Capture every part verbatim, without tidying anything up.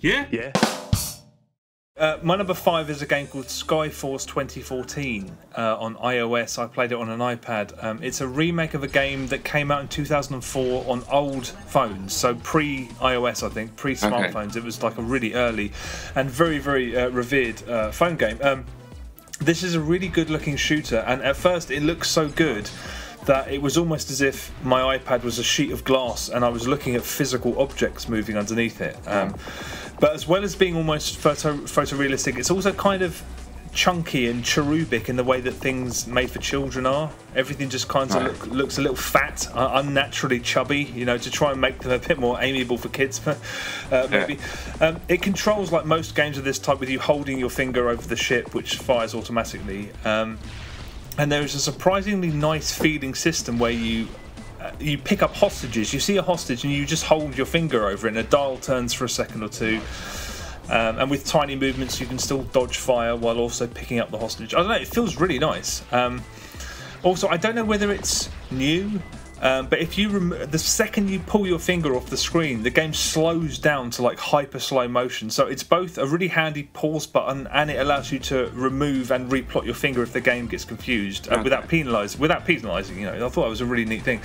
Yeah? Yeah. Uh, my number five is a game called Sky Force twenty fourteen uh, on iOS. I played it on an iPad. Um, it's a remake of a game that came out in two thousand four on old phones, so pre-iOS, I think, pre-smartphones. Okay. It was like a really early and very, very uh, revered uh, phone game. Um, this is a really good-looking shooter, and at first it looks so good that it was almost as if my iPad was a sheet of glass and I was looking at physical objects moving underneath it. Um, but as well as being almost photo photorealistic, it's also kind of chunky and cherubic in the way that things made for children are. Everything just kind of look, looks a little fat, uh, unnaturally chubby, you know, to try and make them a bit more amiable for kids, uh, maybe. Yeah. Um, it controls, like most games of this type, with you holding your finger over the ship, which fires automatically. Um, And there is a surprisingly nice feeding system where you uh, you pick up hostages. You see a hostage and you just hold your finger over it and a dial turns for a second or two. Um, and with tiny movements you can still dodge fire while also picking up the hostage. I don't know, it feels really nice. Um, also, I don't know whether it's new, um, but if you rem the second you pull your finger off the screen, the game slows down to like hyper slow motion. So it's both a really handy pause button and it allows you to remove and replot your finger if the game gets confused uh, okay. without penalising. Without penalising, you know, I thought it was a really neat thing.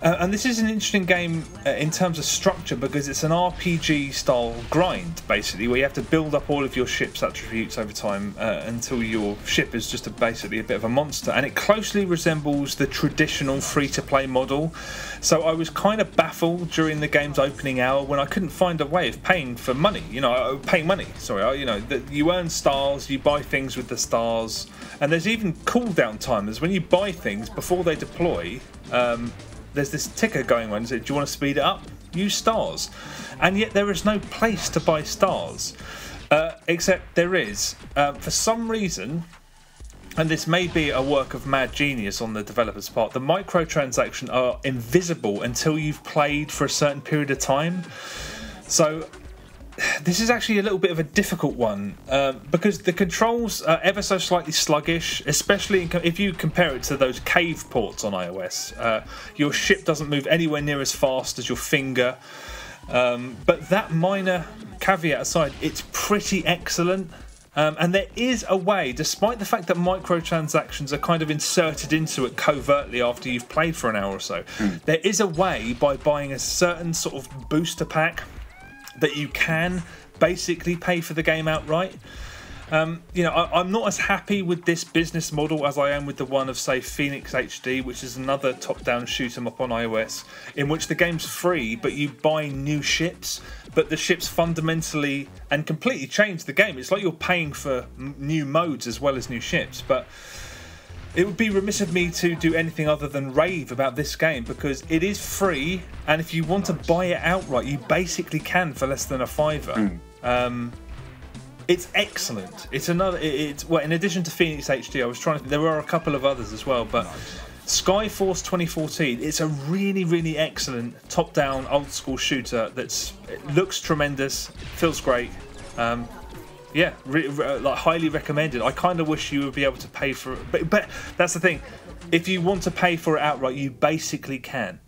Uh, and this is an interesting game uh, in terms of structure because it's an R P G style grind, basically, where you have to build up all of your ship's attributes over time uh, until your ship is just a, basically a bit of a monster. And it closely resembles the traditional free-to-play model. So I was kind of baffled during the game's opening hour when I couldn't find a way of paying for money. You know, uh, paying money. Sorry, uh, you know, the, you earn stars, you buy things with the stars, and there's even cooldown timers when you buy things before they deploy. Um, There's this ticker going on. Do you want to speed it up? Use stars. And yet there is no place to buy stars. Uh, except there is. Uh, for some reason, and this may be a work of mad genius on the developer's part, the microtransactions are invisible until you've played for a certain period of time. So this is actually a little bit of a difficult one uh, because the controls are ever so slightly sluggish, especially in co if you compare it to those cave ports on iOS. Uh, your ship doesn't move anywhere near as fast as your finger. Um, but that minor caveat aside, it's pretty excellent. Um, and there is a way, despite the fact that microtransactions are kind of inserted into it covertly after you've played for an hour or so, mm. there is a way by buying a certain sort of booster pack that you can basically pay for the game outright. Um, you know, I, I'm not as happy with this business model as I am with the one of, say, Phoenix H D, which is another top-down shoot-em-up on iOS, in which the game's free, but you buy new ships, but the ships fundamentally and completely change the game. It's like you're paying for m new modes as well as new ships, but it would be remiss of me to do anything other than rave about this game because it is free, and if you want to buy it outright, you basically can for less than a fiver. Mm. Um, it's excellent. It's another. It's well, in addition to Phoenix H D, I was trying to. There are a couple of others as well, but Sky Force twenty fourteen. It's a really, really excellent top-down old-school shooter that's it looks tremendous, feels great. Um, Yeah, re re like highly recommended. I kind of wish you would be able to pay for it, but, but that's the thing. If you want to pay for it outright, you basically can.